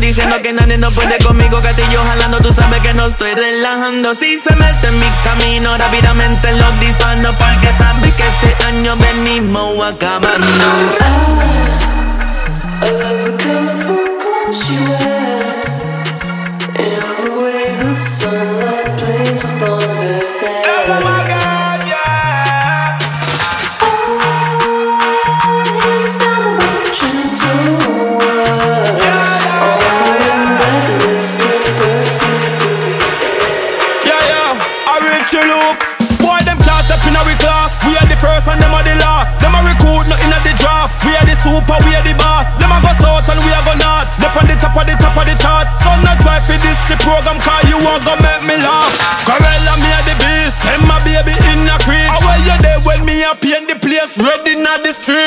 Diciendo que nadie no puede conmigo, gatillo jalando, tú sabes que no estoy relajando. Si se mete en mi camino, rápidamente los disparo, porque sabes que este año venimos acabando. I love the colorful clothes you wear and the way the sunlight plays upon her head. Oh my God, yeah. Oh, it's all about you too. Richie Loop, boy them class up in our class. We are the first and them are the last. Them are recruit, nothing at the draft. We are the super, we are the boss. Them are go south and we are go north. Dep on the top of the top of the charts. So not try for this the program, cause you are gonna make me laugh. Corella, me are the beast. Them my baby in a crib. How are you there when me up in the place? Ready now the street.